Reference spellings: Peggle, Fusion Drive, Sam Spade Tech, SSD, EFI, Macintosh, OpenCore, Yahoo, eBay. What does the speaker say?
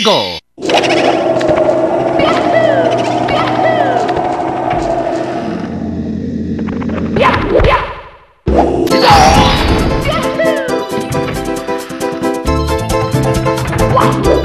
Peggle! Yahoo!